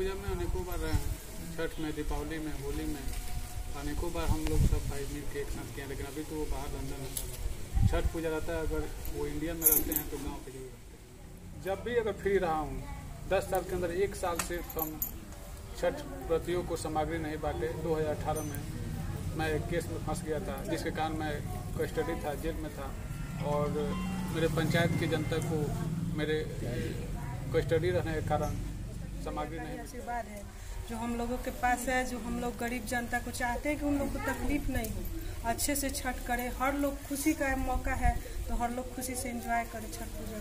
पूजा में अनेकों बार रहे हैं, छठ में, दीपावली में, होली में अनेकों बार हम लोग सब भाई मिल के एक साथ किए हैं। लेकिन अभी तो वो बाहर लंदन है, छठ पूजा रहता है। अगर वो इंडिया में रहते हैं तो गाँव पर जरूर रहते हैं। जब भी अगर फ्री रहा हूँ 10 साल के अंदर एक साल से हम छठ व्रतियों को सामग्री नहीं बांटे। 2018 में मैं एक केस में फंस गया था जिसके कारण मैं कस्टडी था, जेल में था, और मेरे पंचायत की जनता को मेरे कस्टडी रहने के कारण सामग्री नहीं। आशीर्वाद है जो हम लोगों के पास है, जो हम लोग गरीब जनता को चाहते हैं कि उन लोग को तकलीफ नहीं हो, अच्छे से छठ करे। हर लोग खुशी का मौका है तो हर लोग खुशी से एंजॉय करे छठ पूजा।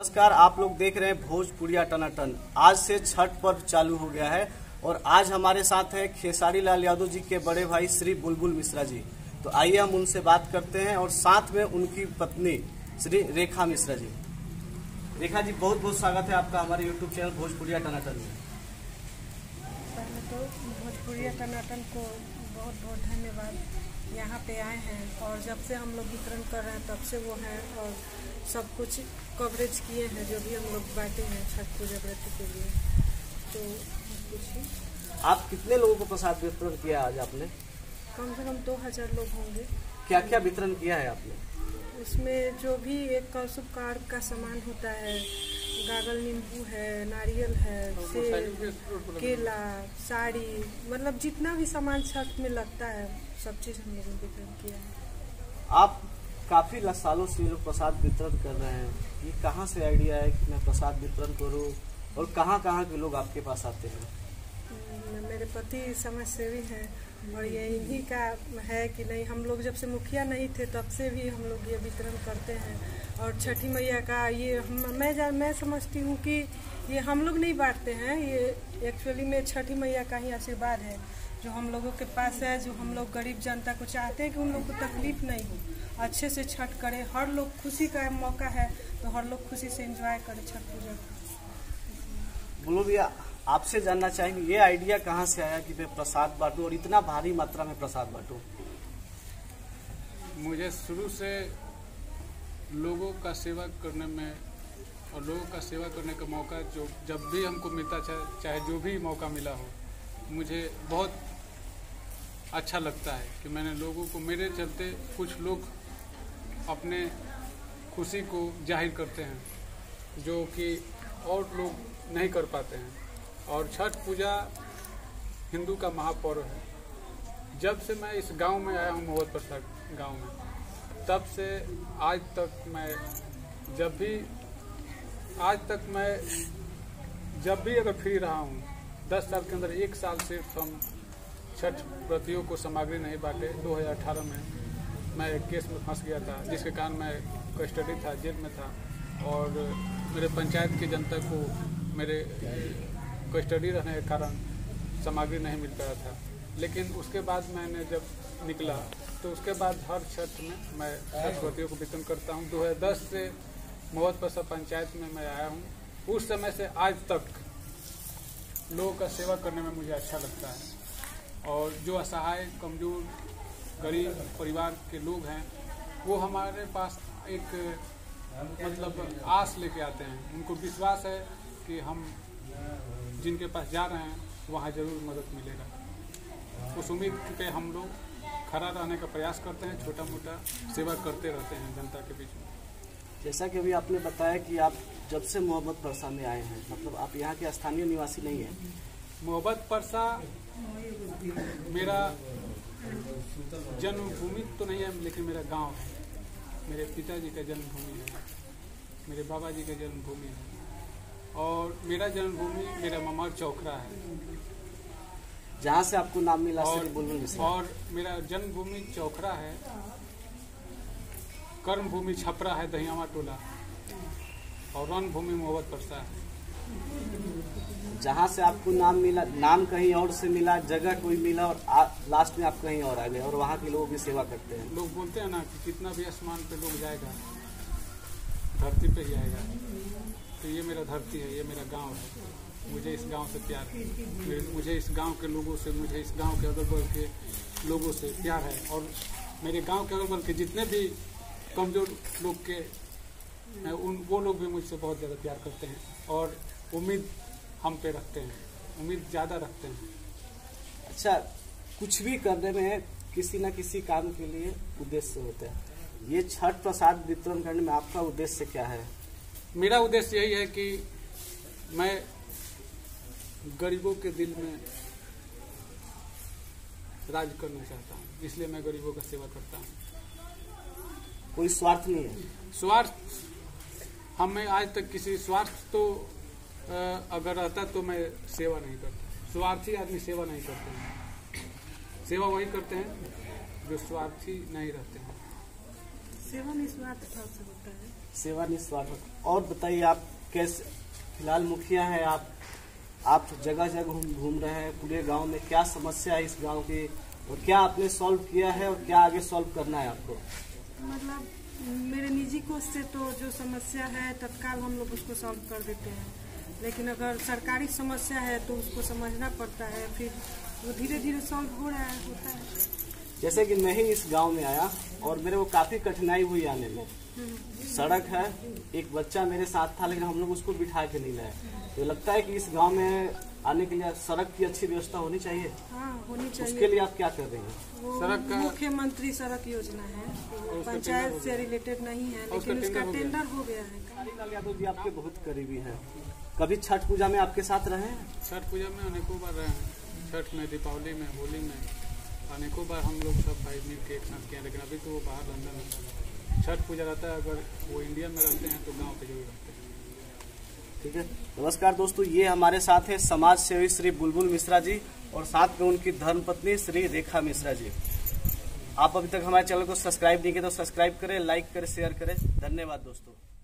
नमस्कार, आप लोग देख रहे हैं भोजपुरिया टनाटन। आज से छठ पर्व चालू हो गया है और आज हमारे साथ हैं खेसारी लाल यादव जी के बड़े भाई श्री बुलबुल मिश्रा जी। तो आइए हम उनसे बात करते हैं और साथ में उनकी पत्नी श्री रेखा मिश्रा जी। रेखा जी, बहुत बहुत स्वागत है आपका हमारे यूट्यूब चैनल भोजपुरिया टनाटन में। पहले तो भोजपुरिया टनाटन को बहुत बहुत धन्यवाद, यहाँ पे आए हैं और जब से हम लोग वितरण कर रहे हैं तब से वो हैं और सब कुछ कवरेज किए हैं जो भी हम लोग बांटे हैं छठ पूजा व्रत के लिए। तो कुछ आप कितने लोगों को प्रसाद वितरण किया आज आपने? कम से कम 2000 लोग होंगे। क्या क्या वितरण किया है आपने? उसमें जो भी एक कौसुब कार्ड का सामान होता है, गागल नींबू है, नारियल है, सेब, केला, साड़ी, मतलब जितना भी सामान छठ में लगता है सब चीज़ हम लोगों ने वितरण किया है। आप काफ़ी सालों से जो प्रसाद वितरण कर रहे हैं, ये कहाँ से आइडिया है कि मैं प्रसाद वितरण करूँ और कहाँ कहाँ के लोग आपके पास आते हैं? मेरे पति समाजसेवी हैं और ये इन्हीं का है कि नहीं, हम लोग जब से मुखिया नहीं थे तब से भी हम लोग ये वितरण करते हैं। और छठी मैया का ये मैं समझती हूँ कि ये हम लोग नहीं बांटते हैं, ये एक्चुअली में छठी मैया का ही आशीर्वाद है जो हम लोगों के पास है, जो हम लोग गरीब जनता को चाहते हैं कि उन लोग को तकलीफ नहीं हो, अच्छे से छठ करे। हर लोग खुशी का मौका है तो हर लोग खुशी से एंजॉय करे छठ पूजा। बोलो भैया, आपसे जानना चाहेंगे ये आइडिया कहाँ से आया कि मैं प्रसाद बांटूं और इतना भारी मात्रा में प्रसाद बांटूं? मुझे शुरू से लोगों का सेवा करने में और लोगों का सेवा करने का मौका जो जब भी हमको मिलता, चाहे जो भी मौका मिला हो, मुझे बहुत अच्छा लगता है कि मैंने लोगों को, मेरे चलते कुछ लोग अपने खुशी को जाहिर करते हैं जो कि और लोग नहीं कर पाते हैं। और छठ पूजा हिंदू का महापर्व है। जब से मैं इस गांव में आया हूँ, मोहब्बत परसा गांव में, तब से आज तक मैं जब भी अगर फ्री रहा हूँ 10 साल के अंदर एक साल से हम छठ व्रतियों को सामग्री नहीं बांटे। 2018 में मैं एक केस में फंस गया था जिसके कारण मैं कस्टडी था, जेल में था, और मेरे पंचायत की जनता को मेरे कस्टडी रहने के कारण सामग्री नहीं मिल पाया था। लेकिन उसके बाद मैंने जब निकला तो उसके बाद हर छठ में मैं छठ व्रतियों को वितरण करता हूँ। 2010 से मोहब्बत परसा पंचायत में मैं आया हूँ। उस समय से आज तक लोगों का सेवा करने में मुझे अच्छा लगता है। और जो असहाय, कमज़ोर, गरीब परिवार के लोग हैं वो हमारे पास एक मतलब आस लेके आते हैं। उनको विश्वास है कि हम जिनके पास जा रहे हैं वहाँ ज़रूर मदद मिलेगा। उस उम्मीद पे हम लोग खड़ा रहने का प्रयास करते हैं, छोटा मोटा सेवा करते रहते हैं जनता के बीच में। जैसा कि अभी आपने बताया कि आप जब से मोहब्बत परसा में आए हैं, मतलब आप यहाँ के स्थानीय निवासी नहीं हैं? मोहब्बत परसा मेरा जन्मभूमि तो नहीं है, लेकिन मेरा गांव है। मेरे पिताजी का जन्मभूमि है, मेरे बाबा जी का जन्मभूमि है, और मेरा जन्मभूमि मेरा ममर चौकरा है जहाँ से आपको नाम मिला। और मेरा जन्मभूमि चौकरा है, कर्म भूमि छपरा है दहियामा टोला, और रण भूमि मोहब्बत परसा है। जहाँ से आपको नाम मिला, नाम कहीं और से मिला, जगह कोई मिला, और लास्ट में आप कहीं और आ गए और वहाँ के लोग भी सेवा करते हैं। लोग बोलते हैं ना कि कितना भी आसमान पे लोग जाएगा धरती पे ही आएगा, तो ये मेरा धरती है, ये मेरा गांव है। मुझे इस गांव से प्यार है, मुझे इस गांव के लोगों से, मुझे इस गाँव के अगल बगल के लोगों से प्यार है। और मेरे गाँव के अगल बगल के जितने भी कमज़ोर लोग के उन वो लोग भी मुझसे बहुत ज़्यादा प्यार करते हैं और उम्मीद हम पे रखते हैं, उम्मीद ज़्यादा रखते हैं। अच्छा, कुछ भी करने में किसी न किसी काम के लिए उद्देश्य होता है, ये छठ प्रसाद वितरण करने में आपका उद्देश्य क्या है? मेरा उद्देश्य यही है कि मैं गरीबों के दिल में राज करना चाहता हूँ, इसलिए मैं गरीबों का सेवा करता हूँ। कोई स्वार्थ नहीं है? स्वार्थ हमें आज तक किसी स्वार्थ तो अगर रहता तो मैं सेवा नहीं करता। स्वार्थी आदमी सेवा नहीं करते हैं, सेवा वही करते हैं जो स्वार्थी नहीं रहते हैं। सेवा निस्वार्थ भाव से होता है। सेवा निस्वार्थ। और बताइए, आप कैसे फिलहाल मुखिया हैं, आप जगह जगह घूम रहे हैं पूरे गांव में, क्या समस्या है इस गांव की और क्या आपने सॉल्व किया है और क्या आगे सॉल्व करना है आपको? मतलब मेरे निजी कोष से तो जो समस्या है तत्काल हम लोग उसको सॉल्व कर देते हैं, लेकिन अगर सरकारी समस्या है तो उसको समझना पड़ता है, फिर वो धीरे धीरे सॉल्व हो रहा है होता है। जैसे कि मैं ही इस गांव में आया और मेरे को काफ़ी कठिनाई हुई आने में। सड़क है, एक बच्चा मेरे साथ था लेकिन हम लोग उसको बिठा के नहीं लाए। तो लगता है कि इस गांव में आने के लिए सड़क की अच्छी व्यवस्था होनी चाहिए। हाँ, होनी चाहिए। उसके लिए आप क्या कर रहे हैं? सड़क का मुख्यमंत्री सड़क योजना है, तो पंचायत से रिलेटेड नहीं है, लेकिन उसका टेंडर हो गया है। खेसारी लाल यादव जी आपके बहुत करीबी है, कभी छठ पूजा में आपके साथ रहे? छठ पूजा में अनेकों बार रहे हैं, छठ में, दीपावली में, होली में अनेकों बार हम लोग सब भाई मिल के एक साथ किया, लेकिन अभी तो वो बाहर लंदन में छठ पूजा रहता है। अगर वो इंडिया में रहते हैं तो गाँव पे जरूर रहते हैं। ठीक है, नमस्कार दोस्तों, ये हमारे साथ है समाज सेवी श्री बुलबुल मिश्रा जी और साथ में उनकी धर्मपत्नी श्री रेखा मिश्रा जी। आप अभी तक हमारे चैनल को सब्सक्राइब नहीं किया तो सब्सक्राइब करें, लाइक करें, शेयर करें। धन्यवाद दोस्तों।